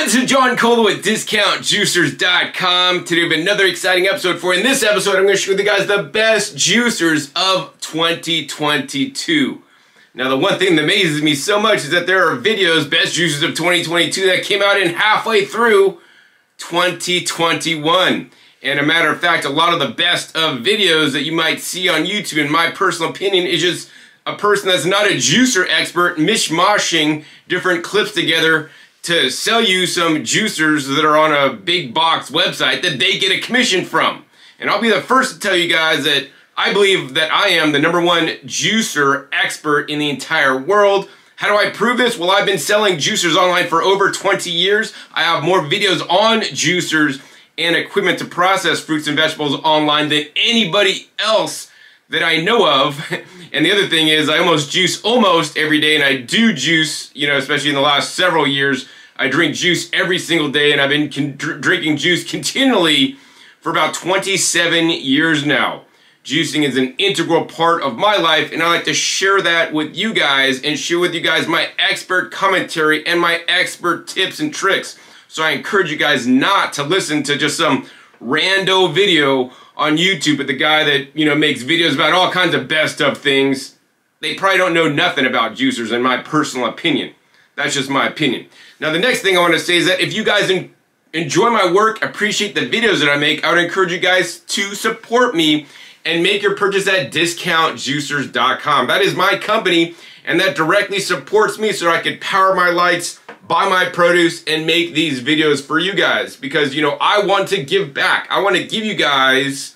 This is John Kohler with discountjuicers.com. Today we have another exciting episode for you. In this episode, I'm going to show you guys the best juicers of 2022. Now, the one thing that amazes me so much is that there are videos, best juicers of 2022, that came out in halfway through 2021. And a matter of fact, a lot of the best of videos that you might see on YouTube, in my personal opinion, is just a person that's not a juicer expert mishmashing different clips together to sell you some juicers that are on a big box website that they get a commission from. And I'll be the first to tell you guys that I believe that I am the #1 juicer expert in the entire world. How do I prove this? Well, I've been selling juicers online for over 20 years. I have more videos on juicers and equipment to process fruits and vegetables online than anybody else that I know of. And the other thing is I almost juice every day, and I do juice, you know, especially in the last several years. I drink juice every single day, and I've been drinking juice continually for about 27 years now. Juicing is an integral part of my life, and I like to share that with you guys and share with you guys my expert commentary and my expert tips and tricks. So I encourage you guys not to listen to just some rando video on YouTube, but the guy that, you know, makes videos about all kinds of best of things, they probably don't know nothing about juicers, in my personal opinion. That's just my opinion. Now, the next thing I want to say is that if you guys enjoy my work, appreciate the videos that I make, I would encourage you guys to support me and make your purchase at discountjuicers.com. That is my company, and that directly supports me so I can power my lights, buy my produce, and make these videos for you guys, because, you know, I want to give back. I want to give you guys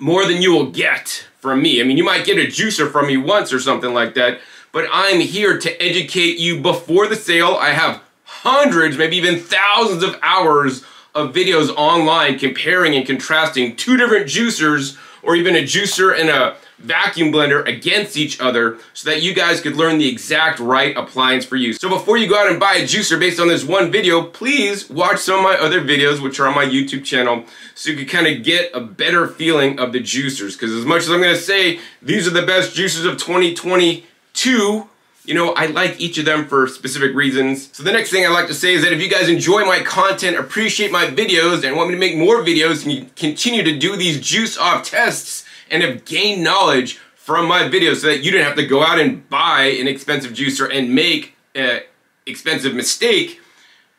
more than you will get from me. I mean, you might get a juicer from me once or something like that, but I'm here to educate you before the sale. I have hundreds, maybe even thousands of hours of videos online comparing and contrasting two different juicers, or even a juicer and a vacuum blender, against each other, so that you guys could learn the exact right appliance for you. So before you go out and buy a juicer based on this one video, please watch some of my other videos, which are on my YouTube channel, so you can kind of get a better feeling of the juicers. Because as much as I'm going to say these are the best juicers of 2022, you know, I like each of them for specific reasons. So the next thing I'd like to say is that if you guys enjoy my content, appreciate my videos, and want me to make more videos and continue to do these juice off tests and have gained knowledge from my videos so that you don't have to go out and buy an expensive juicer and make an expensive mistake,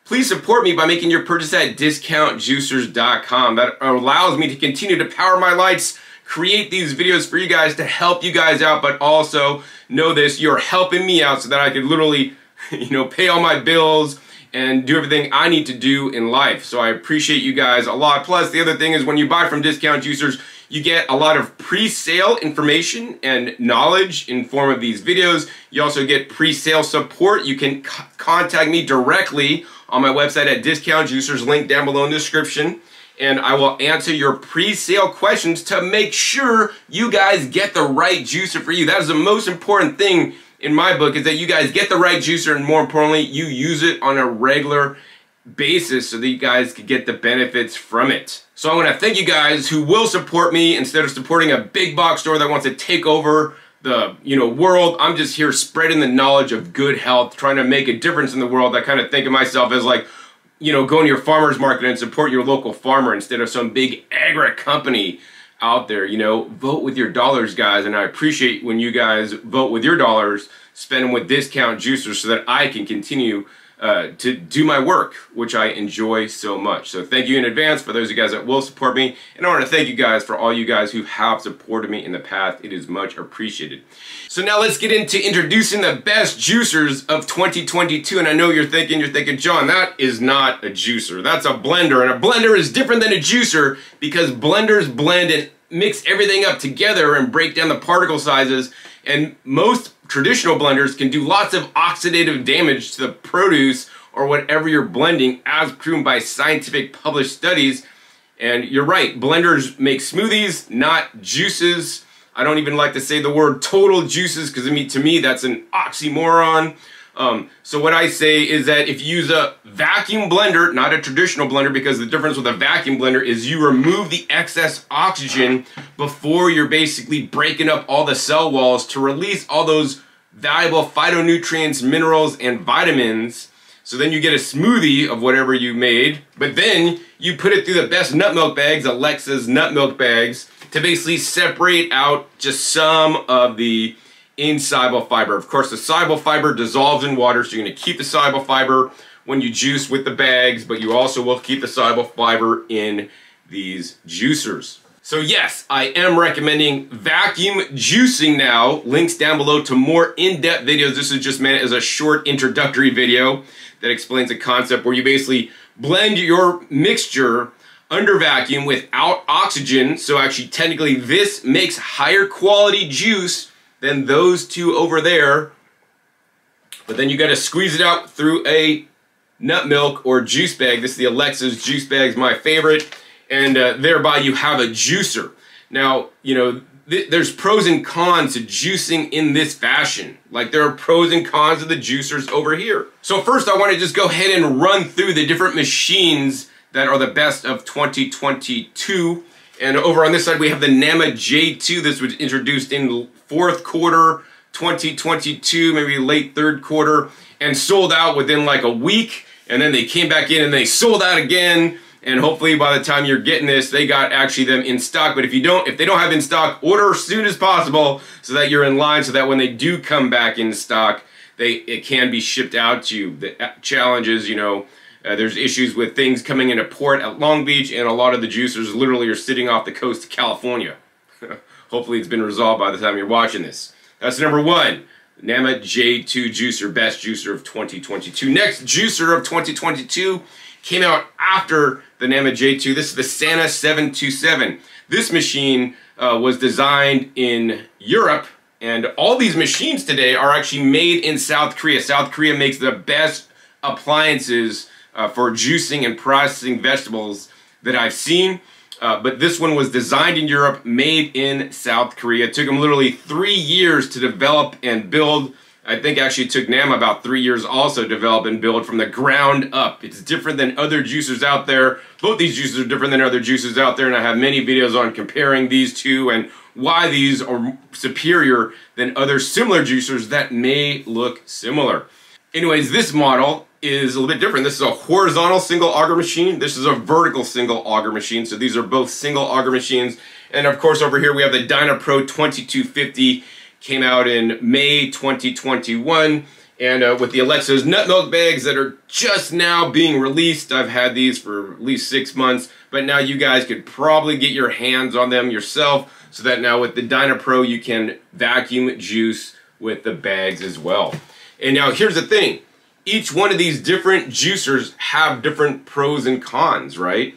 please support me by making your purchase at discountjuicers.com. That allows me to continue to power my lights, create these videos for you guys to help you guys out, but also know this, you're helping me out so that I can literally, you know, pay all my bills and do everything I need to do in life. So I appreciate you guys a lot. Plus, the other thing is when you buy from Discount Juicers, you get a lot of pre-sale information and knowledge in form of these videos. You also get pre-sale support. You can contact me directly on my website at Discount Juicers, link down below in the description, and I will answer your pre-sale questions to make sure you guys get the right juicer for you. That is the most important thing in my book, is that you guys get the right juicer, and more importantly, you use it on a regular basis so that you guys can get the benefits from it. So I want to thank you guys who will support me instead of supporting a big box store that wants to take over the, you know, world. I'm just here spreading the knowledge of good health, trying to make a difference in the world. I kind of think of myself as like, you know, going to your farmer's market and support your local farmer instead of some big agri company out there. You know, vote with your dollars, guys, and I appreciate when you guys vote with your dollars, spend them with Discount Juicers so that I can continue to do my work, which I enjoy so much. So thank you in advance for those of you guys that will support me, and I want to thank you guys for all you guys who have supported me in the past. It is much appreciated. So now let's get into introducing the best juicers of 2022, and I know you're thinking, John, that is not a juicer. That's a blender, and a blender is different than a juicer because blenders blend and mix everything up together and break down the particle sizes, and most traditional blenders can do lots of oxidative damage to the produce or whatever you're blending, as proven by scientific published studies. And you're right, blenders make smoothies, not juices. I don't even like to say the word total juices, because to me that's an oxymoron. So what I say is that if you use a vacuum blender, not a traditional blender, because the difference with a vacuum blender is you remove the excess oxygen before you're basically breaking up all the cell walls to release all those valuable phytonutrients, minerals, and vitamins. So then you get a smoothie of whatever you made, but then you put it through the best nut milk bags, Alexa's Nut milk bags, to basically separate out just some of the insoluble fiber. Of course, the soluble fiber dissolves in water, so you're going to keep the soluble fiber when you juice with the bags, but you also will keep the soluble fiber in these juicers. So yes, I am recommending vacuum juicing now. Links down below to more in-depth videos. This is just meant as a short introductory video that explains the concept where you basically blend your mixture under vacuum without oxygen. So actually, technically, this makes higher quality juice than those two over there. But then you gotta squeeze it out through a nut milk or juice bag. This is the Alexa's juice bags, my favorite. And thereby you have a juicer. Now, you know, there's pros and cons to juicing in this fashion. Like there are pros and cons of the juicers over here. So first I wanna just go ahead and run through the different machines that are the best of 2022. And over on this side, we have the Nama J2. This was introduced in fourth quarter 2022, maybe late third quarter, and sold out within like a week. And then they came back in and they sold out again. And hopefully by the time you're getting this, they got actually them in stock. But if they don't have in stock, order as soon as possible so that you're in line, so that when they do come back in stock, it can be shipped out to you. The challenge is, you know, there's issues with things coming into port at Long Beach, and a lot of the juicers literally are sitting off the coast of California. Hopefully it's been resolved by the time you're watching this. That's number one, Nama J2 juicer, best juicer of 2022. Next juicer of 2022 came out after the Nama J2. This is the Sana 727. This machine was designed in Europe, and all these machines today are actually made in South Korea. South Korea makes the best appliances for juicing and processing vegetables that I've seen. But this one was designed in Europe, made in South Korea. It took them literally 3 years to develop and build. I think actually it took Nama about 3 years also to develop and build from the ground up. It's different than other juicers out there. Both these juicers are different than other juicers out there, and I have many videos on comparing these two and why these are superior than other similar juicers that may look similar. Anyways, this model is a little bit different. This is a horizontal single auger machine. This is a vertical single auger machine. So these are both single auger machines. And of course over here we have the Dynapro 2250. Came out in May 2021, and with the Alexa's Nut milk bags that are just now being released. I've had these for at least 6 months, but now you guys could probably get your hands on them yourself, so that now with the Dynapro you can vacuum juice with the bags as well. And now here's the thing, each one of these different juicers have different pros and cons, right?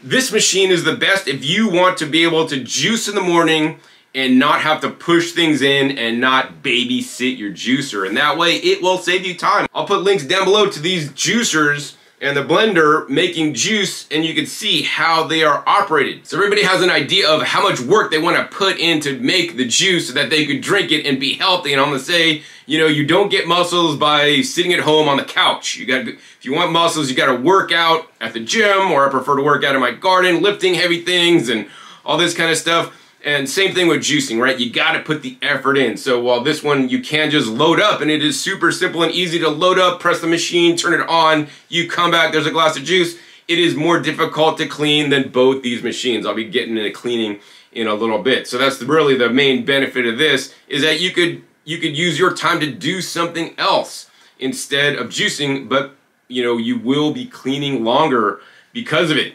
This machine is the best if you want to be able to juice in the morning and not have to push things in and not babysit your juicer. And that way it will save you time. I'll put links down below to these juicers and the blender making juice, and you can see how they are operated. So everybody has an idea of how much work they want to put in to make the juice so that they could drink it and be healthy. And I'm gonna say, you know, you don't get muscles by sitting at home on the couch. If you want muscles, you gotta work out at the gym, or I prefer to work out in my garden, lifting heavy things and all this kind of stuff. And same thing with juicing, right? You gotta put the effort in. So while this one, you can just load up, and it is super simple and easy to load up, press the machine, turn it on, you come back, there's a glass of juice. It is more difficult to clean than both these machines. I'll be getting into cleaning in a little bit. So that's really the main benefit of this, is that you could use your time to do something else instead of juicing, but you know, you will be cleaning longer because of it.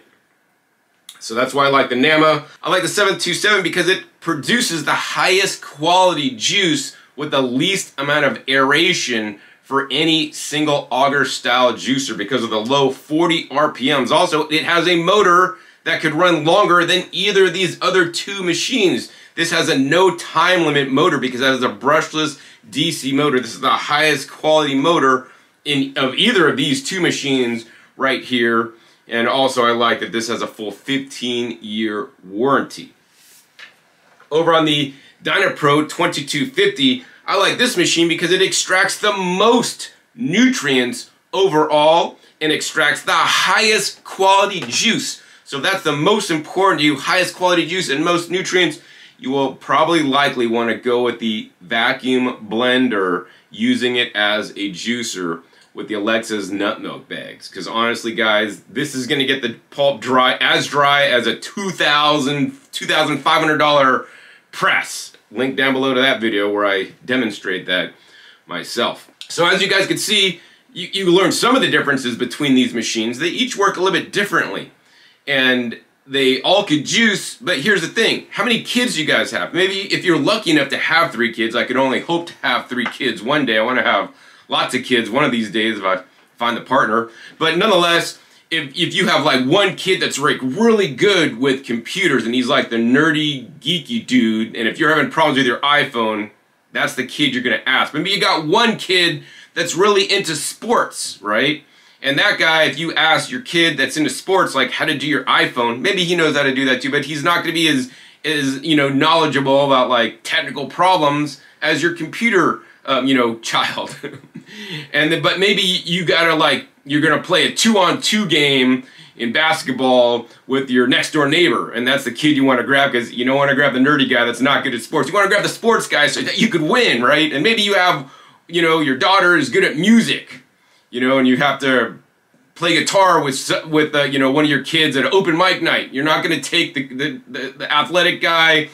So that's why I like the Nama. I like the 727 because it produces the highest quality juice with the least amount of aeration for any single auger style juicer because of the low 40 RPMs. Also, it has a motor that could run longer than either of these other two machines. This has a no time limit motor because that is a brushless DC motor. This is the highest quality motor of either of these two machines right here. And also I like that this has a full 15-year warranty. Over on the Dynapro 2250, I I like this machine because it extracts the most nutrients overall and extracts the highest quality juice. So if that's the most important to you, highest quality juice and most nutrients, you will probably likely want to go with the vacuum blender, using it as a juicer with the Alexa's nut milk bags. Because honestly, guys, this is going to get the pulp dry as a $2,500 press. Link down below to that video where I demonstrate that myself. So as you guys can see, you learn some of the differences between these machines. They each work a little bit differently, and they all could juice, but here's the thing. How many kids do you guys have? Maybe if you're lucky enough to have 3 kids, I could only hope to have 3 kids one day. I want to have lots of kids one of these days if I find a partner. But nonetheless, if you have like one kid that's like really good with computers and he's like the nerdy, geeky dude, and if you're having problems with your iPhone, that's the kid you're gonna ask. Maybe you got one kid that's really into sports, right? And that guy, if you ask your kid that's into sports, like how to do your iPhone, maybe he knows how to do that too, but he's not going to be as knowledgeable about like technical problems as your computer, child. But maybe you gotta like, you're gonna play a 2-on-2 game in basketball with your next door neighbor, and that's the kid you want to grab, because you don't want to grab the nerdy guy that's not good at sports. You want to grab the sports guy so that you could win, right? And maybe you have, your daughter is good at music, and you have to play guitar with one of your kids at an open mic night. You're not going to take the athletic guy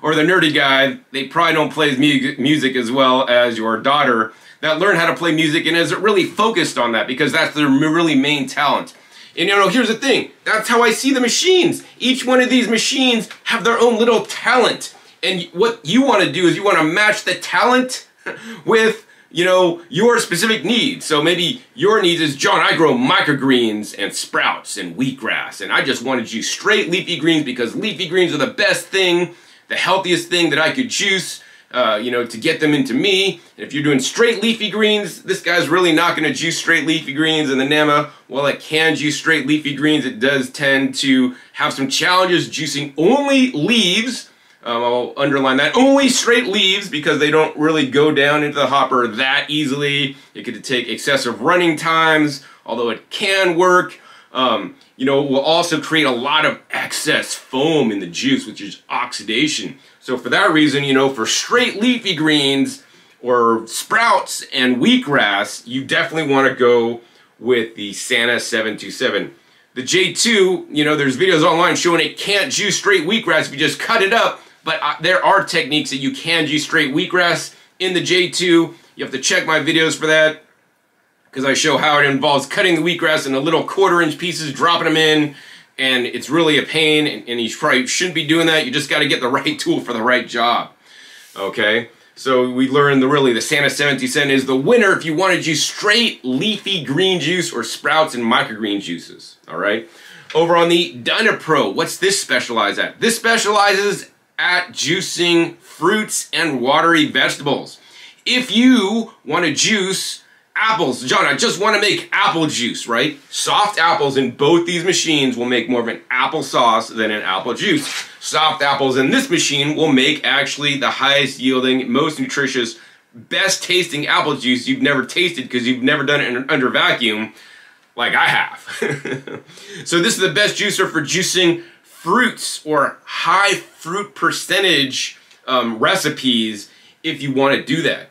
or the nerdy guy. They probably don't play music as well as your daughter that learned how to play music and is really focused on that because that's their really main talent. And here's the thing. That's how I see the machines. Each one of these machines have their own little talent. And what you want to do is you want to match the talent with your specific needs. So maybe your needs is, John, I grow microgreens and sprouts and wheatgrass, and I just want to juice straight leafy greens because leafy greens are the best thing, the healthiest thing that I could juice, to get them into me. And if you're doing straight leafy greens, this guy's really not going to juice straight leafy greens. And the Nama, while it can juice straight leafy greens, it does tend to have some challenges juicing only leaves. I'll underline that, only straight leaves, because they don't really go down into the hopper that easily. It could take excessive running times, although it can work. It will also create a lot of excess foam in the juice, which is oxidation. So for that reason, for straight leafy greens or sprouts and wheatgrass, you definitely want to go with the Sana 727. The J2, there's videos online showing it can't juice straight wheatgrass if you just cut it up. But there are techniques that you can juice straight wheatgrass in the J2. You have to check my videos for that, because I show how it involves cutting the wheatgrass into little 1/4-inch pieces, dropping them in, and it's really a pain, and you probably shouldn't be doing that. You just got to get the right tool for the right job. Okay, so we learned the Sana 727 is the winner if you want to juice straight leafy green juice or sprouts and microgreen juices. All right, over on the Dynapro, what's this specialize at? This specializes at juicing fruits and watery vegetables. If you want to juice apples, John, I just want to make apple juice, right? Soft apples in both these machines will make more of an applesauce than an apple juice. Soft apples in this machine will make actually the highest yielding, most nutritious, best tasting apple juice you've never tasted, because you've never done it under vacuum like I have. So this is the best juicer for juicing fruits or high fruit percentage recipes if you want to do that.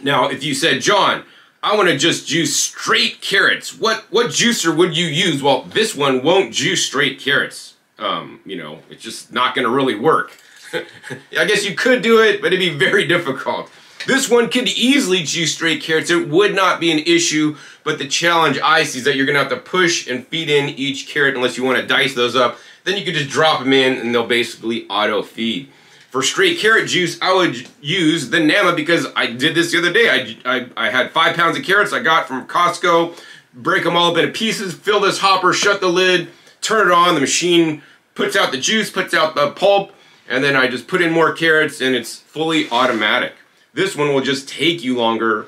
Now, if you said, John, I want to just juice straight carrots, what juicer would you use? Well, this one won't juice straight carrots. It's just not going to really work. I guess you could do it, but it'd be very difficult. This one could easily juice straight carrots. It would not be an issue, but the challenge I see is that you're going to have to push and feed in each carrot unless you want to dice those up. Then you could just drop them in and they'll basically auto-feed. For straight carrot juice, I would use the Nama, because I did this the other day. I had 5 pounds of carrots I got from Costco, break them all up into pieces, fill this hopper, shut the lid, turn it on, the machine puts out the juice, puts out the pulp, and then I just put in more carrots and it's fully automatic. This one will just take you longer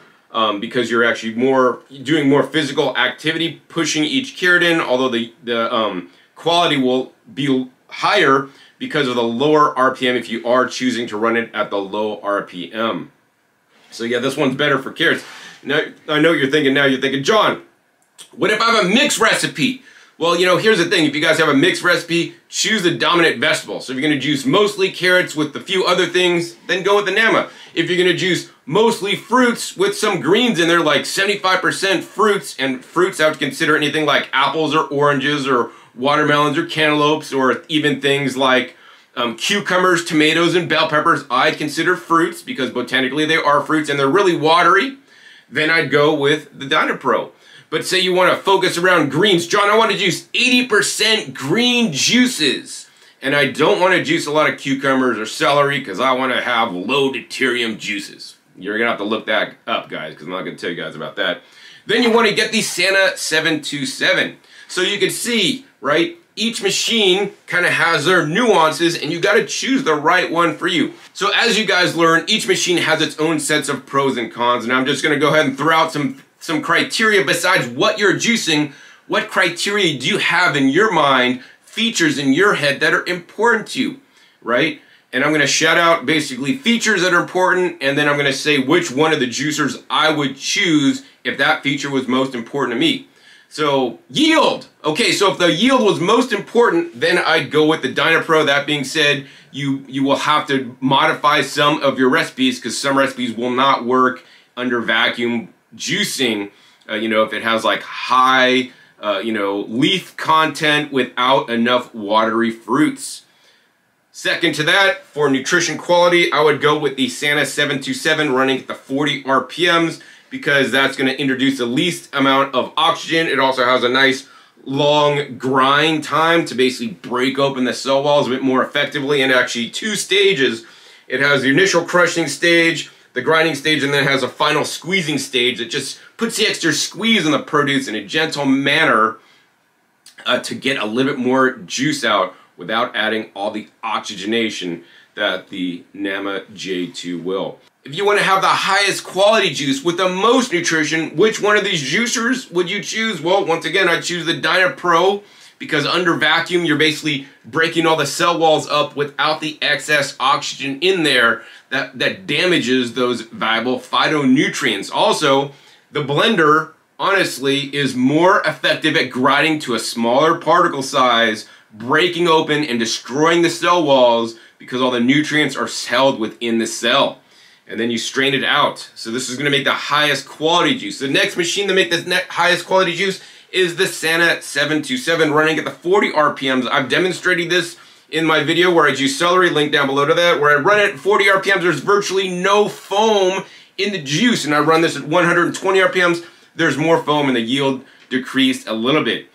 because you're actually doing more physical activity, pushing each carrot in, although the quality will be higher because of the lower RPM if you are choosing to run it at the low RPM. So yeah, this one's better for carrots. Now, I know you're thinking now, you're thinking, John, what if I have a mixed recipe? Well, you know, here's the thing. If you guys have a mixed recipe, choose the dominant vegetable. So if you're going to juice mostly carrots with a few other things, then go with the Nama. If you're going to juice mostly fruits with some greens in there, like 75% fruits, and fruits I would consider anything like apples or oranges or watermelons or cantaloupes, or even things like cucumbers, tomatoes, and bell peppers, I'd consider fruits because botanically they are fruits and they're really watery, then I'd go with the Dynapro. But say you want to focus around greens. John, I want to juice 80% green juices. And I don't want to juice a lot of cucumbers or celery because I want to have low deuterium juices. You're going to have to look that up, guys, because I'm not going to tell you guys about that. Then you want to get the Sana 727. So you can see, right, each machine kind of has their nuances and you got to choose the right one for you. So as you guys learn, each machine has its own sets of pros and cons. And I'm just going to go ahead and throw out some criteria. Besides what you're juicing, what criteria do you have in your mind, features in your head that are important to you, right? And I'm going to shout out basically features that are important, and then I'm going to say which one of the juicers I would choose if that feature was most important to me. So yield. Okay, so if the yield was most important, then I'd go with the Dynapro. That being said, you will have to modify some of your recipes because some recipes will not work under vacuum juicing, you know, if it has like high, you know, leaf content without enough watery fruits. Second to that, for nutrition quality, I would go with the Sana 727 running at the 40 RPMs because that's going to introduce the least amount of oxygen. It also has a nice long grind time to basically break open the cell walls a bit more effectively, and actually two stages. It has the initial crushing stage, the grinding stage, and then has a final squeezing stage that just puts the extra squeeze on the produce in a gentle manner to get a little bit more juice out without adding all the oxygenation that the Nama J2 will. If you want to have the highest quality juice with the most nutrition, which one of these juicers would you choose? Well, once again, I choose the Dynapro because under vacuum, you're basically breaking all the cell walls up without the excess oxygen in there that damages those valuable phytonutrients. Also, the blender, honestly, is more effective at grinding to a smaller particle size, breaking open and destroying the cell walls because all the nutrients are held within the cell. And then you strain it out. So this is going to make the highest quality juice. The next machine to make the highest quality juice is the Sana 727 running at the 40 RPMs. I've demonstrated this in my video where I juice celery, link down below to that, where I run it at 40 RPMs. There's virtually no foam in the juice, and I run this at 120 RPMs. There's more foam and the yield decreased a little bit.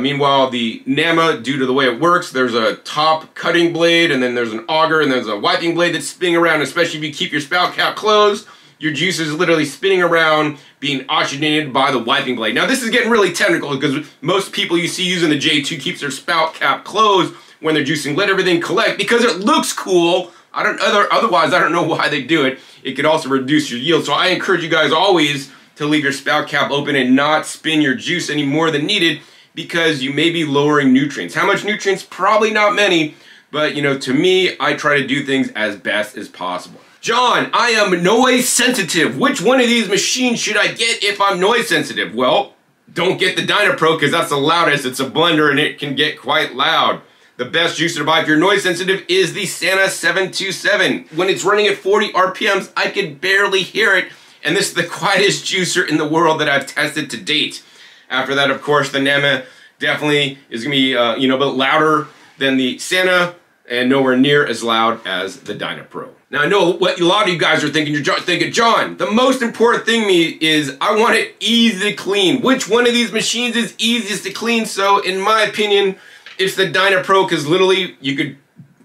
Meanwhile, the Nama, due to the way it works, there's a top cutting blade, and then there's an auger, and there's a wiping blade that's spinning around, especially if you keep your spout cap closed. Your juice is literally spinning around, being oxygenated by the wiping blade. Now, this is getting really technical because most people you see using the J2 keeps their spout cap closed when they're juicing. Let everything collect because it looks cool. Otherwise, I don't know why they do it. It could also reduce your yield. So I encourage you guys always to leave your spout cap open and not spin your juice any more than needed because you may be lowering nutrients. How much nutrients? Probably not many. But, you know, to me, I try to do things as best as possible. John, I am noise sensitive. Which one of these machines should I get if I'm noise sensitive? Well, don't get the Dynapro because that's the loudest. It's a blender and it can get quite loud. The best juicer to buy if you're noise sensitive is the Sana 727. When it's running at 40 RPMs, I could barely hear it. And this is the quietest juicer in the world that I've tested to date. After that, of course, the Nama definitely is going to be, you know, a bit louder than the Sana and nowhere near as loud as the Dynapro. Now, I know what a lot of you guys are thinking. You're thinking, John, the most important thing to me is I want it easy to clean. Which one of these machines is easiest to clean? So, in my opinion, it's the Dynapro because literally you could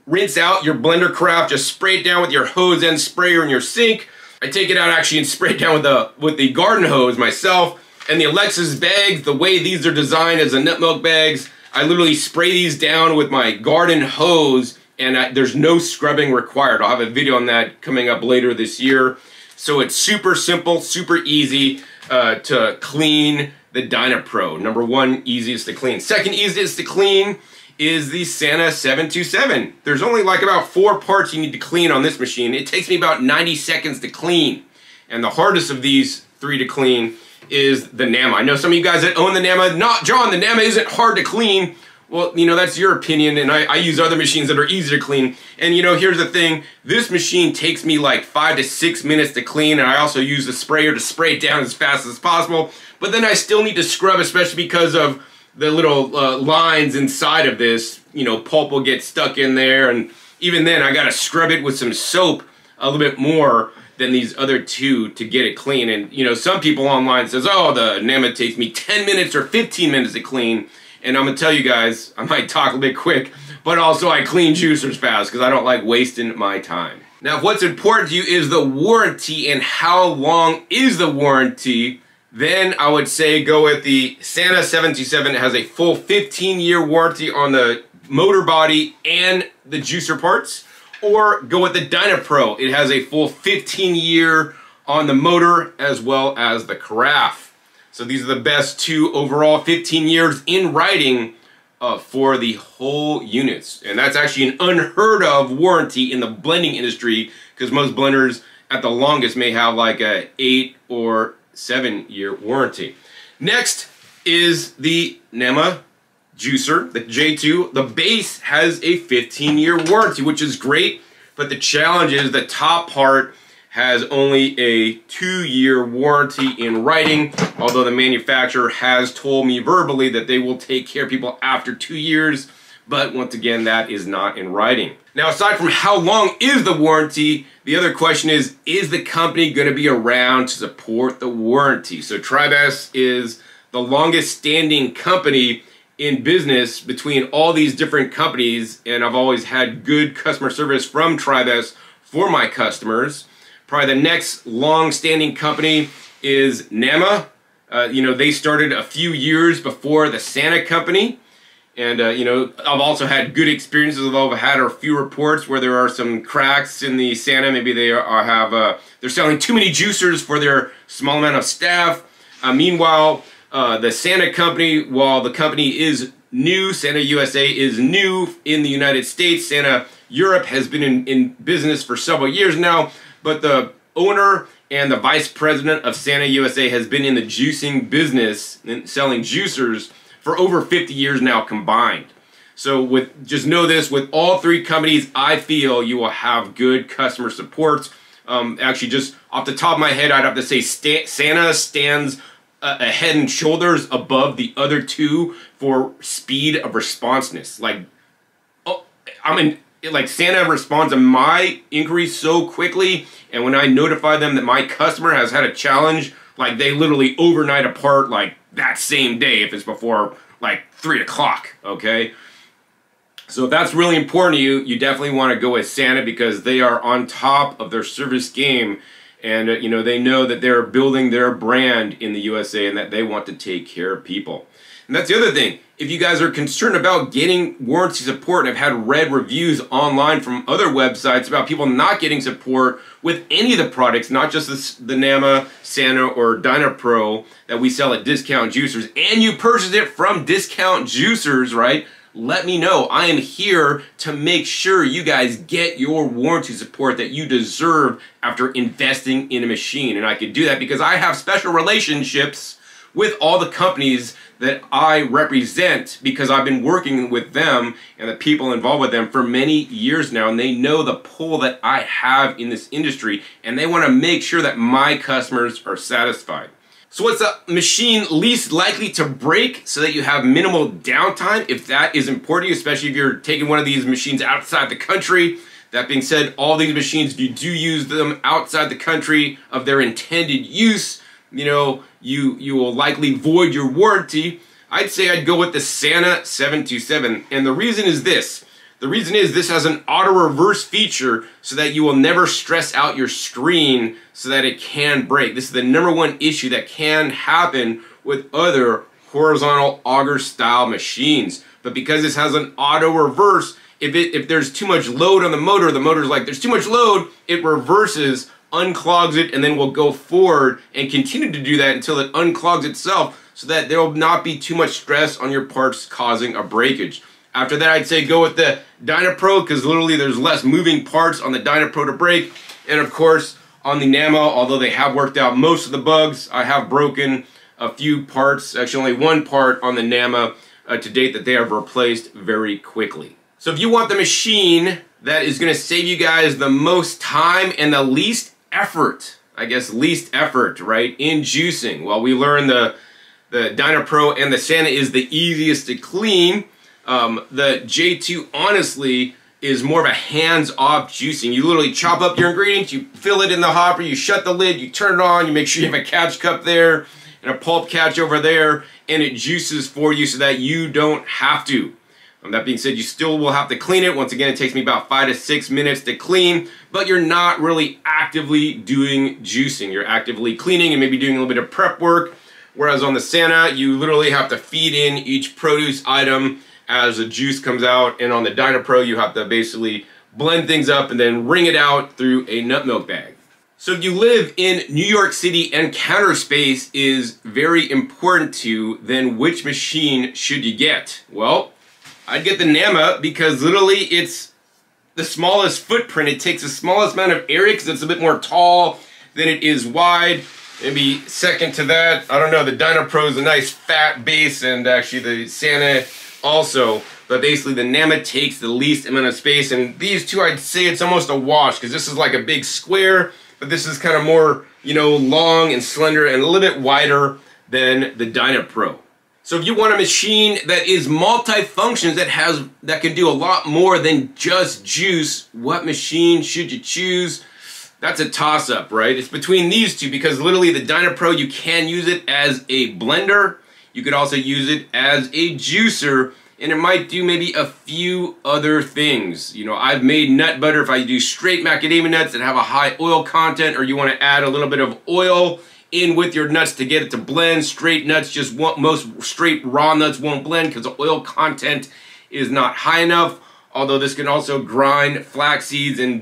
rinse out your blender craft, just spray it down with your hose end sprayer in your sink. I take it out actually and spray it down with the garden hose myself. And the Alexa's bags, the way these are designed as the nut milk bags, I literally spray these down with my garden hose and there's no scrubbing required. I'll have a video on that coming up later this year. So it's super simple, super easy to clean the Dynapro. Number one, easiest to clean. Second easiest to clean is the Sana 727. There's only like about 4 parts you need to clean on this machine. It takes me about 90 seconds to clean. And the hardest of these three to clean is the Nama. I know some of you guys that own the Nama, not John, the Nama isn't hard to clean. Well, you know, that's your opinion, and I use other machines that are easy to clean. And, you know, here's the thing. This machine takes me like 5 to 6 minutes to clean, and I also use the sprayer to spray it down as fast as possible. But then I still need to scrub, especially because of the little lines inside of this. You know, pulp will get stuck in there, and even then I got to scrub it with some soap a little bit more than these other two to get it clean. And, you know, some people online says, oh, the Nama takes me 10 minutes or 15 minutes to clean. And I'm going to tell you guys, I might talk a bit quick, but also I clean juicers fast because I don't like wasting my time. Now, what's important to you is the warranty and how long is the warranty. Then I would say go with the Sana 727. It has a full 15-year warranty on the motor body and the juicer parts. Or go with the Dynapro. It has a full 15-year on the motor as well as the carafe. So these are the best two overall, 15 years in writing for the whole units. And that's actually an unheard of warranty in the blending industry, because most blenders at the longest may have like a 8 or 7 year warranty. Next is the Nama juicer, the J2. The base has a 15-year warranty, which is great, but the challenge is the top part has only a 2-year warranty in writing, although the manufacturer has told me verbally that they will take care of people after 2 years, but once again, that is not in writing. Now, aside from how long is the warranty, the other question is the company gonna be around to support the warranty? So Tribest is the longest standing company in business between all these different companies, and I've always had good customer service from Tribest for my customers. Probably the next long-standing company is Nama. You know, they started a few years before the Sana company. And, you know, I've also had good experiences. I've had a few reports where there are some cracks in the Sana. Maybe they are, they're selling too many juicers for their small amount of staff. Meanwhile, the Sana company, while the company is new, Sana USA is new in the United States. Sana Europe has been in business for several years now. But the owner and the vice president of Sana USA has been in the juicing business and selling juicers for over 50 years now combined. So with just know this, with all three companies, I feel you will have good customer support. Actually, just off the top of my head, I'd have to say Sana stands a head and shoulders above the other two for speed of responsiveness. Like, oh, Sana responds to my inquiries so quickly, and when I notify them that my customer has had a challenge, like they literally overnight apart, like that same day if it's before like 3 o'clock, okay? So if that's really important to you, you definitely want to go with Sana because they are on top of their service game, and you know, they know that they're building their brand in the USA and that they want to take care of people. And that's the other thing. If you guys are concerned about getting warranty support, and I've had read reviews online from other websites about people not getting support with any of the products, not just the Nama, Sana, or Dynapro that we sell at Discount Juicers, and you purchase it from Discount Juicers, right? Let me know. I am here to make sure you guys get your warranty support that you deserve after investing in a machine. And I could do that because I have special relationships with all the companies that I represent because I've been working with them and the people involved with them for many years now, and they know the pull that I have in this industry, and they want to make sure that my customers are satisfied. So what's the machine least likely to break so that you have minimal downtime? If that is important to you, especially if you're taking one of these machines outside the country. That being said, all these machines, if you do use them outside the country of their intended use, you know, you will likely void your warranty. I'd say I'd go with the Sana 727, and the reason is this. The reason is this has an auto reverse feature so that you will never stress out your screen so that it can break. This is the #1 issue that can happen with other horizontal auger style machines. But because this has an auto reverse, if there's too much load on the motor, the motor's like, there's too much load, it reverses, unclogs it, and then will go forward and continue to do that until it unclogs itself so that there will not be too much stress on your parts causing a breakage. After that, I'd say go with the Dynapro because literally there's less moving parts on the Dynapro to break. And of course, on the Nama, although they have worked out most of the bugs. I have broken a few parts, actually only one part on the Nama to date that they have replaced very quickly. So if you want the machine that is going to save you guys the most time and the least effort, I guess least effort, right, in juicing. Well, we learned the Dynapro and the Sana is the easiest to clean. The J2 honestly is more of a hands-off juicing. You literally chop up your ingredients, you fill it in the hopper, you shut the lid, you turn it on, you make sure you have a catch cup there and a pulp catch over there, and it juices for you so that you don't have to. That being said, you still will have to clean it. Once again, it takes me about 5 to 6 minutes to clean, but you're not really actively doing juicing. You're actively cleaning and maybe doing a little bit of prep work, whereas on the Sana, you literally have to feed in each produce item as the juice comes out, and on the Dynapro, you have to basically blend things up and then wring it out through a nut milk bag. So if you live in New York City and counter space is very important to you, then which machine should you get? Well, I'd get the Nama because literally it's the smallest footprint. It takes the smallest amount of area because it's a bit more tall than it is wide. Maybe second to that, I don't know, the Dynapro is a nice fat base, and actually the Sana also. But basically the Nama takes the least amount of space, and these two I'd say it's almost a wash because this is like a big square, but this is kind of more, you know, long and slender and a little bit wider than the Dynapro. So if you want a machine that is multi-functions, that can do a lot more than just juice, what machine should you choose? That's a toss-up, right? It's between these two because literally the Dynapro, you can use it as a blender. You could also use it as a juicer, and it might do maybe a few other things. You know, I've made nut butter. If I do straight macadamia nuts that have a high oil content, or you want to add a little bit of oil in with your nuts to get it to blend. Straight nuts just won't, most straight raw nuts won't blend because the oil content is not high enough. Although this can also grind flax seeds and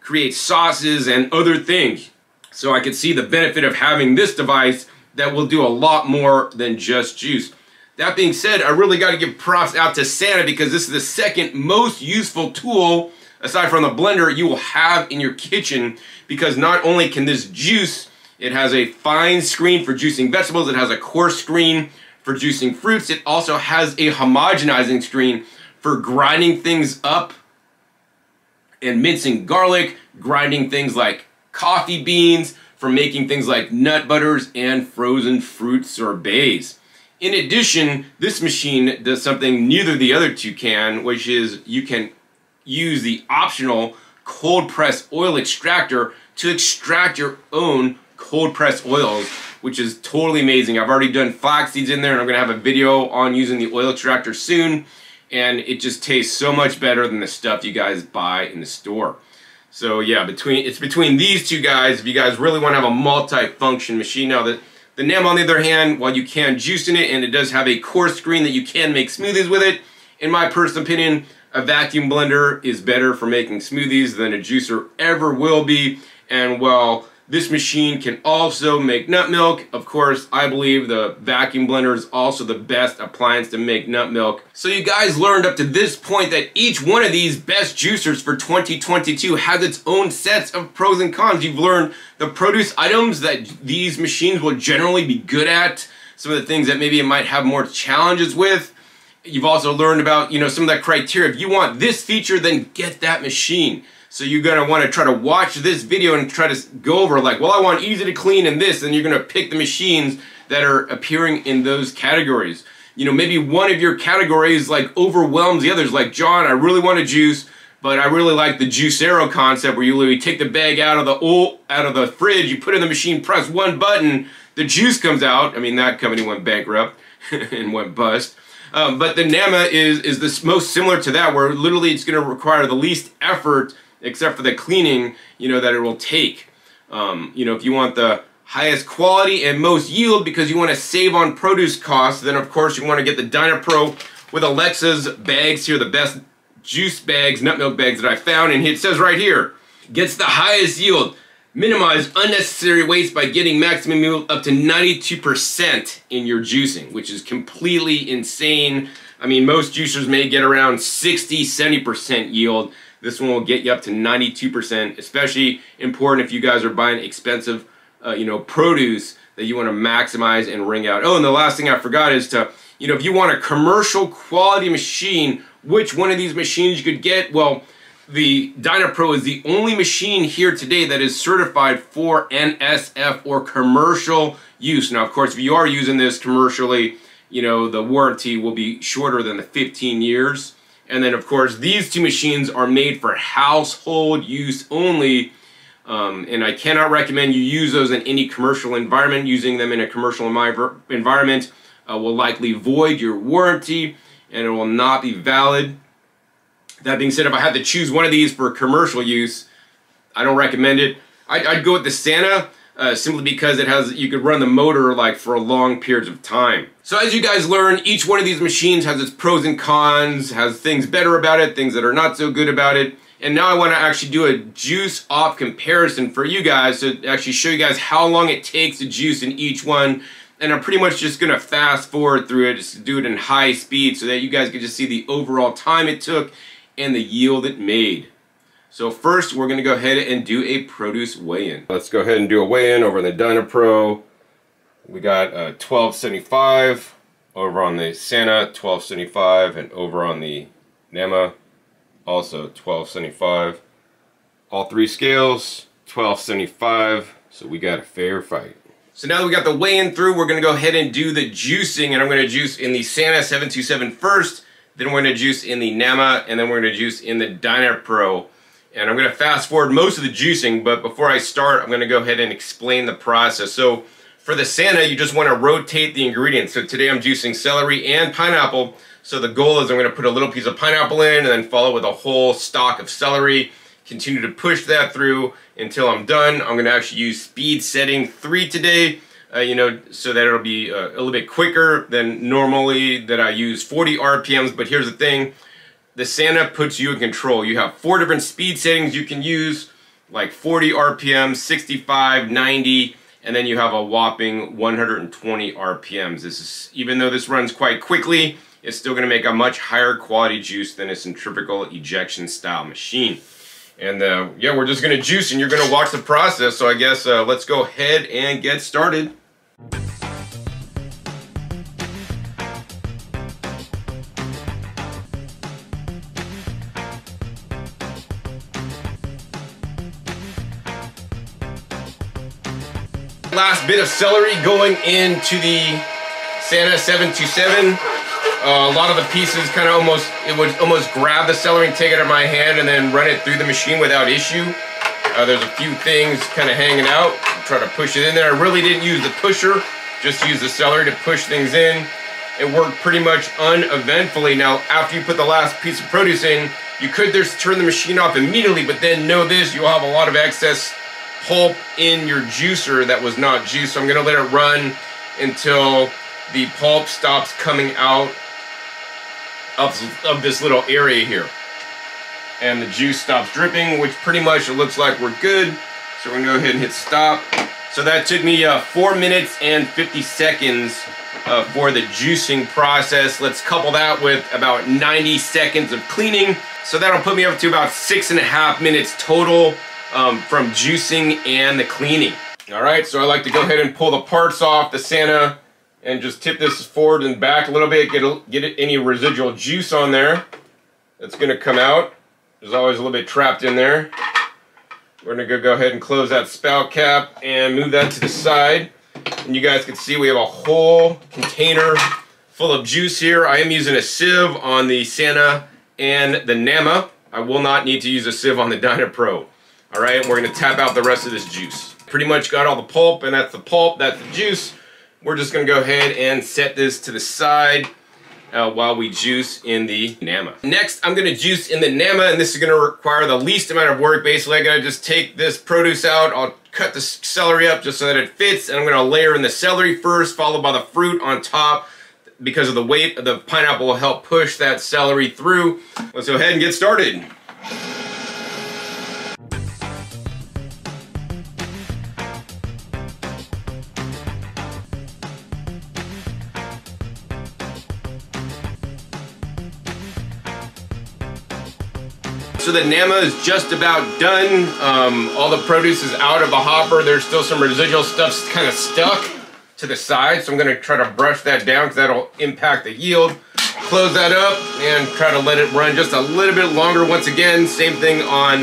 create sauces and other things. So I could see the benefit of having this device that will do a lot more than just juice. That being said, I really got to give props out to Sana because this is the second most useful tool aside from the blender you will have in your kitchen, because not only can this juice, it has a fine screen for juicing vegetables. It has a coarse screen for juicing fruits. It also has a homogenizing screen for grinding things up and mincing garlic, grinding things like coffee beans, for making things like nut butters and frozen fruit sorbets. In addition, this machine does something neither the other two can, which is you can use the optional cold press oil extractor to extract your own cold press oils, which is totally amazing. I've already done flax seeds in there, and I'm gonna have a video on using the oil extractor soon, and it just tastes so much better than the stuff you guys buy in the store. So yeah, it's between these two guys if you guys really want to have a multi-function machine. Now that the Nama, on the other hand, while you can juice in it and it does have a coarse screen that you can make smoothies with it, in my personal opinion, a vacuum blender is better for making smoothies than a juicer ever will be. And well, this machine can also make nut milk. Of course, I believe the vacuum blender is also the best appliance to make nut milk. So you guys learned up to this point that each one of these best juicers for 2022 has its own sets of pros and cons. You've learned the produce items that these machines will generally be good at, some of the things that maybe it might have more challenges with. You've also learned about, you know, some of that criteria. If you want this feature, then get that machine. So you're going to want to try to watch this video and try to go over like, well, I want easy to clean and this, and you're going to pick the machines that are appearing in those categories. You know, maybe one of your categories like overwhelms the others. Like, John, I really want to juice, but I really like the Juicero concept where you literally take the bag out of the fridge, you put it in the machine, press one button, the juice comes out. I mean, that company went bankrupt and went bust. But the Nama is the most similar to that, where literally it's going to require the least effort except for the cleaning, you know, that it will take. You know, if you want the highest quality and most yield because you want to save on produce costs, then of course you want to get the Dynapro with Alexa's bags here, the best juice bags, nut milk bags that I found, and it says right here, gets the highest yield, minimize unnecessary waste by getting maximum yield up to 92% in your juicing, which is completely insane. I mean, most juicers may get around 60-70% yield. This one will get you up to 92%, especially important if you guys are buying expensive produce that you want to maximize and wring out. Oh, and the last thing I forgot is to, if you want a commercial quality machine, which one of these machines you could get? Well, the Dynapro is the only machine here today that is certified for NSF or commercial use. Now, of course, if you are using this commercially, the warranty will be shorter than the 15 years. And then, of course, these two machines are made for household use only. And I cannot recommend you use those in any commercial environment. Using them in a commercial environment will likely void your warranty and it will not be valid. That being said, if I had to choose one of these for commercial use, I don't recommend it. I'd go with the Sana simply because it has, you could run the motor like for long periods of time. So as you guys learn, each one of these machines has its pros and cons, has things better about it, things that are not so good about it. And now I want to actually do a juice off comparison for you guys to actually show you guys how long it takes to juice in each one. And I'm pretty much just going to fast forward through it, just do it in high speed so that you guys can just see the overall time it took and the yield it made. So first we're going to go ahead and do a produce weigh-in. Let's go ahead and do a weigh-in over the Dynapro. We got 1275 over on the Sana, 1275, and over on the Nama, also 1275. All three scales 1275, so we got a fair fight. So now that we got the weigh-in through, we're going to go ahead and do the juicing, and I'm going to juice in the Sana 727 first. Then we're going to juice in the Nama, and then we're going to juice in the Dynapro. And I'm going to fast forward most of the juicing, but before I start, I'm going to go ahead and explain the process. So for the Sana, you just want to rotate the ingredients. So today I'm juicing celery and pineapple. So the goal is I'm going to put a little piece of pineapple in and then follow with a whole stalk of celery. Continue to push that through until I'm done. I'm going to actually use speed setting 3 today. So that it'll be a little bit quicker than normally that I use 40 RPMs. But here's the thing, the Sana puts you in control. You have 4 different speed settings you can use, like 40 RPMs, 65, 90, and then you have a whopping 120 RPMs. This is, even though this runs quite quickly, it's still gonna make a much higher quality juice than a centrifugal ejection style machine. And yeah, we're just gonna juice and you're gonna watch the process. So I guess let's go ahead and get started. Last bit of celery going into the Sana 727. A lot of the pieces kind of almost, it would almost grab the celery and take it out of my hand and then run it through the machine without issue. There's a few things kind of hanging out. Try to push it in there. I really didn't use the pusher, just used the celery to push things in. It worked pretty much uneventfully. Now, after you put the last piece of produce in, you could just turn the machine off immediately, but then know this, you'll have a lot of excess pulp in your juicer that was not juiced. So I'm gonna let it run until the pulp stops coming out of this little area here. And the juice stops dripping, which pretty much it looks like we're good. So we're gonna go ahead and hit stop. So that took me 4 minutes and 50 seconds for the juicing process. Let's couple that with about 90 seconds of cleaning. So that'll put me up to about 6.5 minutes total from juicing and the cleaning. All right, so I like to go ahead and pull the parts off the Sana and just tip this forward and back a little bit, get any residual juice on there that's gonna come out. There's always a little bit trapped in there. We're gonna go ahead and close that spout cap and move that to the side. And you guys can see we have a whole container full of juice here. I am using a sieve on the Sana and the Nama. I will not need to use a sieve on the Dynapro. All right, we're gonna tap out the rest of this juice. Pretty much got all the pulp, and that's the pulp, that's the juice. We're just gonna go ahead and set this to the side while we juice in the Nama. Next, I'm gonna juice in the Nama, and this is gonna require the least amount of work. Basically, I gotta just take this produce out, I'll cut the celery up just so that it fits, and I'm gonna layer in the celery first, followed by the fruit on top. Because of the weight of the pineapple will help push that celery through. Let's go ahead and get started. So the Nama is just about done. All the produce is out of the hopper. There's still some residual stuff kind of stuck to the side, so I'm gonna try to brush that down because that'll impact the yield. Close that up and try to let it run just a little bit longer. Once again, same thing on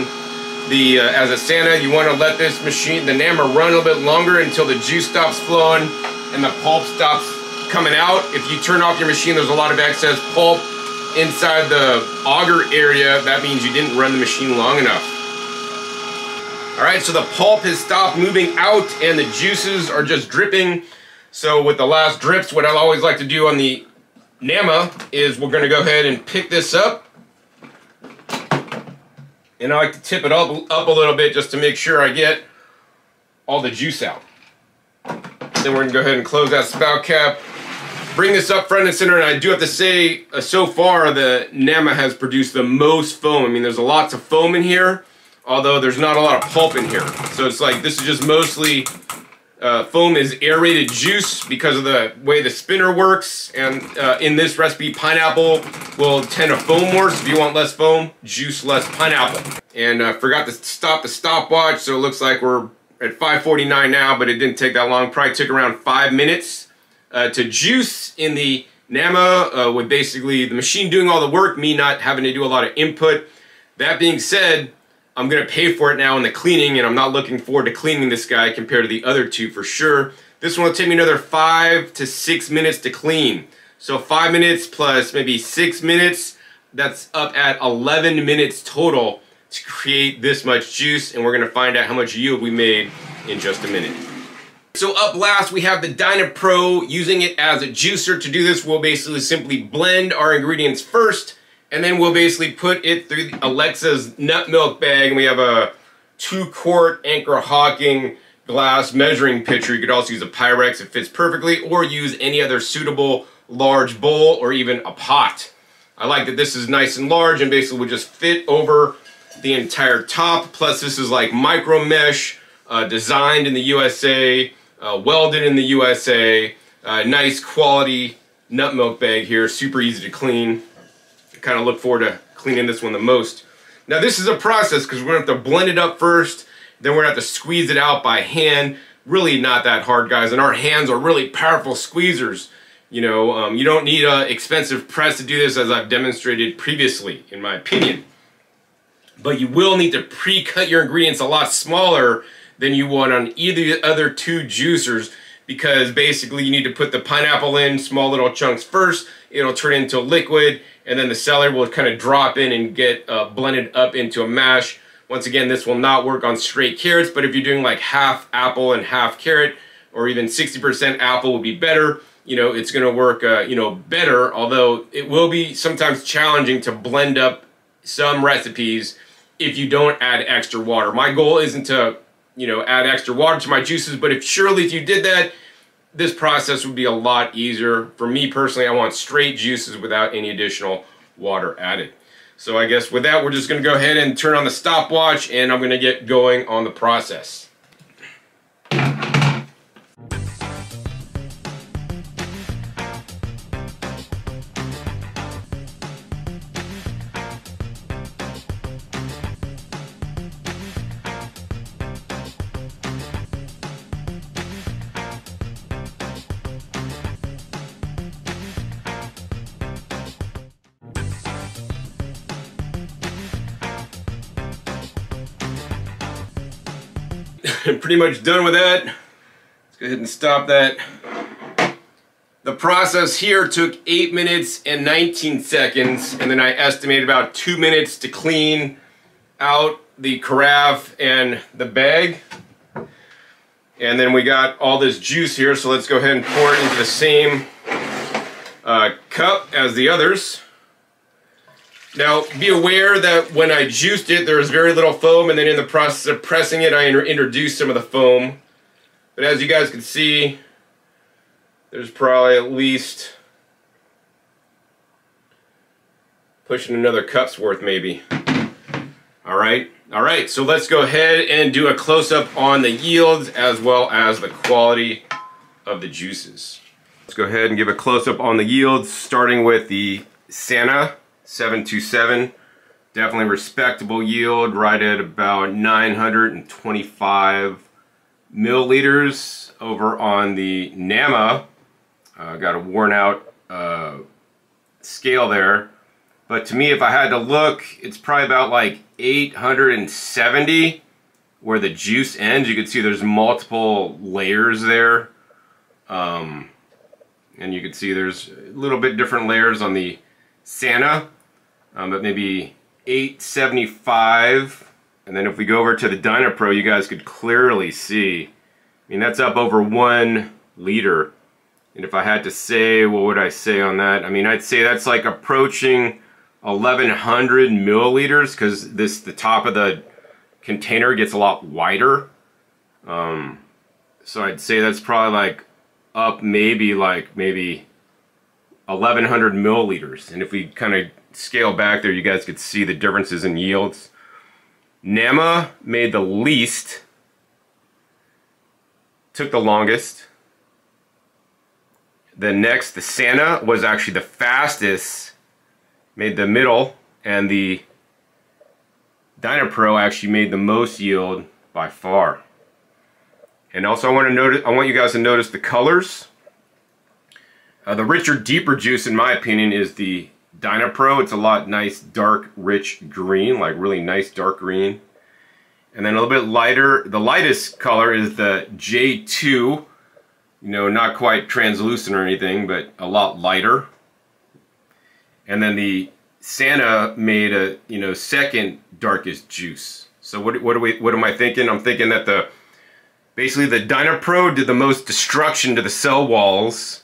the as a Sana, you want to let this machine, the Nama, run a little bit longer until the juice stops flowing and the pulp stops coming out. If you turn off your machine, there's a lot of excess pulp inside the auger area. That means you didn't run the machine long enough. All right, so the pulp has stopped moving out and the juices are just dripping. So with the last drips, what I always like to do on the Nama is we're going to go ahead and pick this up, and I like to tip it up a little bit just to make sure I get all the juice out. Then we're going to go ahead and close that spout cap, bring this up front and center. And I do have to say, so far the Nama has produced the most foam. I mean, there's lots of foam in here, although there's not a lot of pulp in here. So it's like this is just mostly foam is aerated juice because of the way the spinner works, and in this recipe pineapple will tend to foam more. So if you want less foam, juice less pineapple. And I forgot to stop the stopwatch, so it looks like we're at 5:49 now, but it didn't take that long. Probably took around 5 minutes to juice in the Nama, with basically the machine doing all the work, me not having to do a lot of input. That being said, I'm gonna pay for it now in the cleaning, and I'm not looking forward to cleaning this guy compared to the other two for sure. This one will take me another 5 to 6 minutes to clean. So 5 minutes plus maybe 6 minutes, that's up at 11 minutes total to create this much juice, and we're gonna find out how much yield we made in just a minute. So up last, we have the Dynapro. Using it as a juicer to do this, we'll basically simply blend our ingredients first, and then we'll basically put it through Alexa's nut milk bag. And we have a 2-quart Anchor Hocking glass measuring pitcher. You could also use a Pyrex, it fits perfectly, or use any other suitable large bowl or even a pot. I like that this is nice and large and basically would just fit over the entire top. Plus this is like micro mesh, designed in the USA, welded in the USA, nice quality nut milk bag here, super easy to clean. Kind of look forward to cleaning this one the most. Now this is a process because we're going to have to blend it up first, then we're going to have to squeeze it out by hand. Really not that hard, guys, and our hands are really powerful squeezers. You know, you don't need an expensive press to do this, as I've demonstrated previously in my opinion. But you will need to pre-cut your ingredients a lot smaller than you want on either of the other two juicers, because basically you need to put the pineapple in small little chunks first. It'll turn into liquid, and then the celery will kind of drop in and get blended up into a mash. Once again, this will not work on straight carrots, but if you're doing like half apple and half carrot, or even 60% apple would be better. You know, it's gonna work, you know, better, although it will be sometimes challenging to blend up some recipes if you don't add extra water. My goal isn't to, you know, add extra water to my juices, but if surely if you did that, this process would be a lot easier. For me personally, I want straight juices without any additional water added. So I guess with that, we're just gonna go ahead and turn on the stopwatch, and I'm gonna get going on the process. I'm pretty much done with that. Let's go ahead and stop that. The process here took 8 minutes and 19 seconds, and then I estimated about 2 minutes to clean out the carafe and the bag. And then we got all this juice here, so let's go ahead and pour it into the same cup as the others. Now, be aware that when I juiced it, there was very little foam, and then in the process of pressing it, I introduced some of the foam. But as you guys can see, there's probably at least pushing another cup's worth, maybe. All right, so let's go ahead and do a close-up on the yields as well as the quality of the juices. Let's go ahead and give a close-up on the yields, starting with the Sana 727 Definitely respectable yield, right at about 925 milliliters. Over on the Nama, got a worn out scale there, but to me, if I had to look, it's probably about like 870 where the juice ends. You can see there's multiple layers there, and you can see there's a little bit different layers on the Sana, but maybe 875. And then if we go over to the Dynapro, you guys could clearly see, I mean, that's up over 1 liter. And if I had to say, what would I say on that? I mean, I'd say that's like approaching 1100 milliliters, because the top of the container gets a lot wider. So I'd say that's probably like up maybe 1100 milliliters. And if we kind of scale back there, you guys could see the differences in yields. Nama made the least, took the longest. Then next, the Sana was actually the fastest, made the middle, and the Dynapro actually made the most yield by far. And also, I want you guys to notice the colors. The richer, deeper juice, in my opinion, is the Dynapro. It's a lot nice, dark, rich green, like really nice dark green. And then a little bit lighter, the lightest color is the J2, you know, not quite translucent or anything, but a lot lighter. And then the Sana made a, you know, second darkest juice. So what am I thinking? I'm thinking that basically the Dynapro did the most destruction to the cell walls,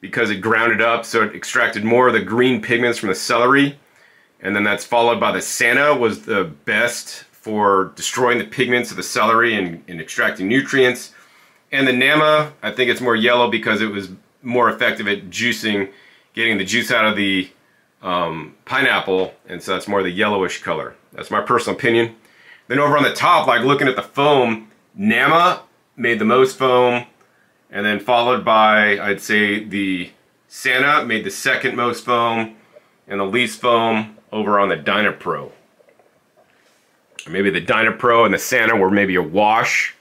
because it ground it up, so it extracted more of the green pigments from the celery. And then that's followed by the Sana was the best for destroying the pigments of the celery and extracting nutrients. And the Nama, I think it's more yellow because it was more effective at juicing, getting the juice out of the pineapple, and so that's more the yellowish color. That's my personal opinion. Then over on the top, like looking at the foam, Nama made the most foam, and then followed by, I'd say, the Sana made the second most foam, and the least foam over on the Dynapro. Maybe the Dynapro and the Sana were maybe a wash,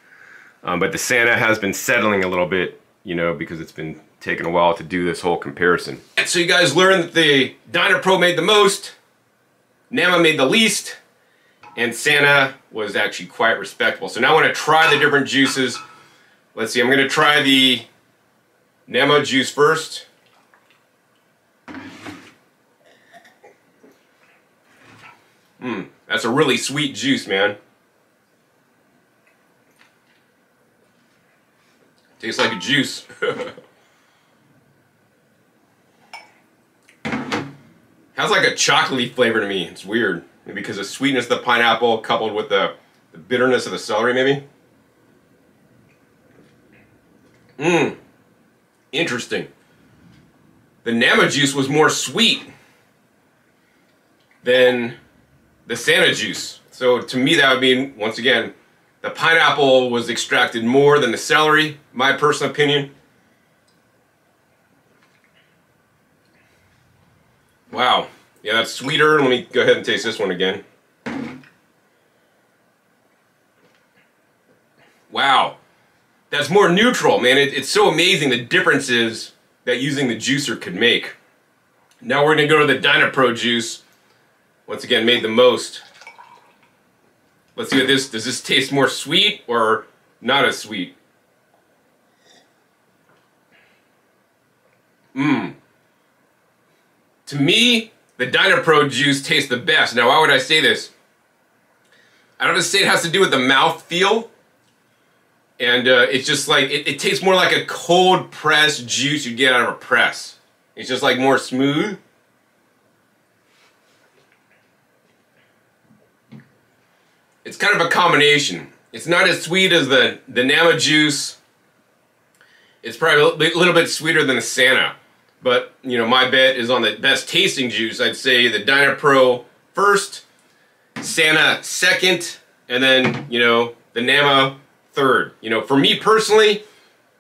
but the Sana has been settling a little bit, you know, because it's been taking a while to do this whole comparison. So you guys learned that the Dynapro made the most, Nama made the least, and Sana was actually quite respectable. So now I want to try the different juices. Let's see, I'm going to try the Nama juice first. That's a really sweet juice, man. Tastes like a juice. Has like a chocolatey flavor to me. It's weird. Maybe because of the sweetness of the pineapple coupled with the bitterness of the celery, maybe. Interesting. The Nama juice was more sweet than the Sana juice. So to me, that would mean, once again, the pineapple was extracted more than the celery, my personal opinion. Wow. Yeah, that's sweeter. Let me go ahead and taste this one again. Wow. That's more neutral, man. It's so amazing the differences that using the juicer could make. Now we're going to go to the Dynapro juice. Once again, made the most. Let's see what this, does this taste more sweet or not as sweet? To me, the Dynapro juice tastes the best. Now, why would I say this? I don't just say it has to do with the mouthfeel. And it's just like, it tastes more like a cold pressed juice you get out of a press. It's just like more smooth. It's kind of a combination. It's not as sweet as the Nama juice. It's probably a little bit sweeter than the Sana. But, you know, my bet is on the best tasting juice. I'd say the Dynapro first, Sana second, and then, you know, the Nama third. You know, for me personally,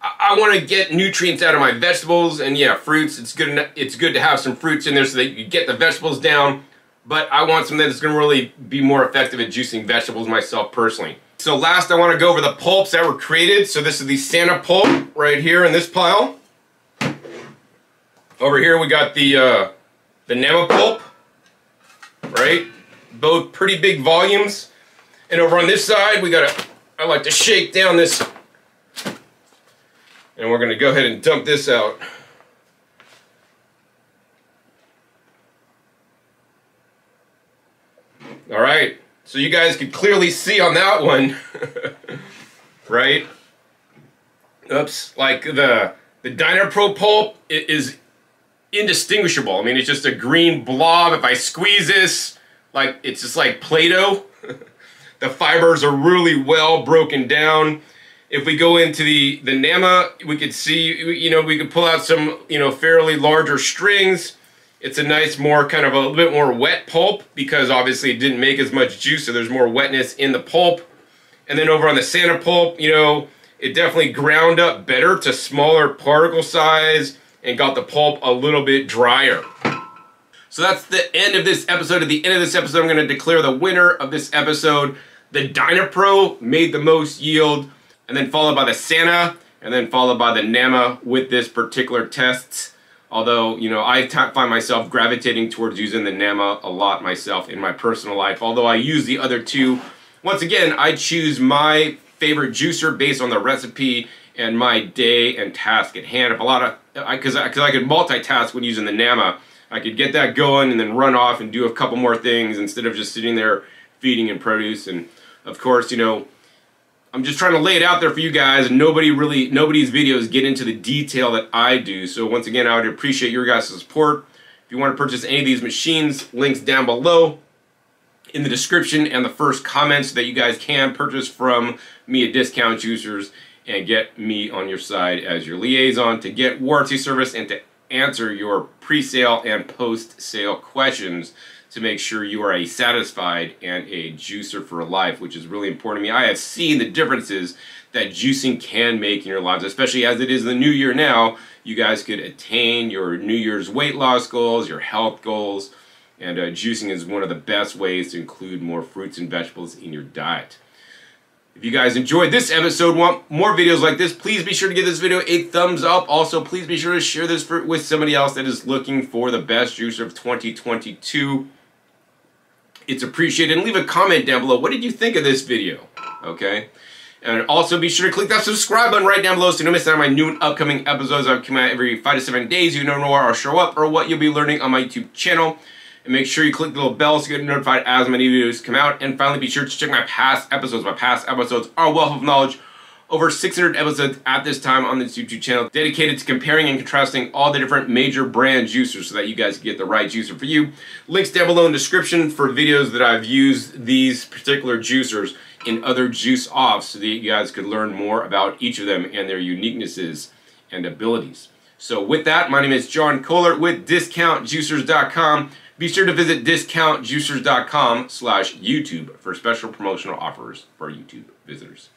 I want to get nutrients out of my vegetables, and yeah, fruits, it's good to have some fruits in there so that you get the vegetables down, but I want something that's going to really be more effective at juicing vegetables myself personally. So last, I want to go over the pulps that were created. So this is the Sana pulp right here in this pile. Over here we got the Nama pulp, right? Both pretty big volumes. And over on this side, we got I like to shake down this, and we're going to go ahead and dump this out. All right. So you guys could clearly see on that one, right? Oops, like the Dynapro pulp is indistinguishable. I mean, it's just a green blob. If I squeeze this, like it's just like Play-Doh. The fibers are really well broken down. If we go into the Nama, we could see, you know, we could pull out some, you know, fairly larger strings. It's a nice, more kind of a little bit more wet pulp because obviously it didn't make as much juice, so there's more wetness in the pulp. And then over on the Sana pulp, you know, it definitely ground up better to smaller particle size and got the pulp a little bit drier. So that's the end of this episode. At the end of this episode, I'm going to declare the winner of this episode. The Dynapro made the most yield, and then followed by the Sana, and then followed by the Nama with this particular test. Although, you know, I find myself gravitating towards using the Nama a lot myself in my personal life. Although I use the other two. Once again, I choose my favorite juicer based on the recipe and my day and task at hand. If a lot of, because I could multitask when using the Nama. I could get that going and then run off and do a couple more things instead of just sitting there feeding and produce. And of course, you know, I'm just trying to lay it out there for you guys. Nobody's videos get into the detail that I do. So once again, I would appreciate your guys' support. If you want to purchase any of these machines, links down below in the description and the first comments so that you guys can purchase from me at Discount Juicers and get me on your side as your liaison to get warranty service and to answer your pre-sale and post-sale questions to make sure you are a satisfied and a juicer for life, which is really important to me. I have seen the differences that juicing can make in your lives, especially as it is the new year now. You guys could attain your New Year's weight loss goals, your health goals, and juicing is one of the best ways to include more fruits and vegetables in your diet. If you guys enjoyed this episode, want more videos like this, please be sure to give this video a thumbs up. Also, please be sure to share this with somebody else that is looking for the best juicer of 2022. It's appreciated, and leave a comment down below. What did you think of this video? Okay, and also be sure to click that subscribe button right down below so you don't miss out on my new and upcoming episodes. I come out every 5 to 7 days. You don't know where I'll show up or what you'll be learning on my YouTube channel. And make sure you click the little bell so you get notified as my new videos come out. And finally, be sure to check my past episodes. My past episodes are a wealth of knowledge. Over 600 episodes at this time on this YouTube channel dedicated to comparing and contrasting all the different major brand juicers so that you guys can get the right juicer for you. Links down below in the description for videos that I've used these particular juicers in other juice offs so that you guys could learn more about each of them and their uniquenesses and abilities. So with that, my name is John Kohler with discountjuicers.com. Be sure to visit discountjuicers.com/YouTube for special promotional offers for YouTube visitors.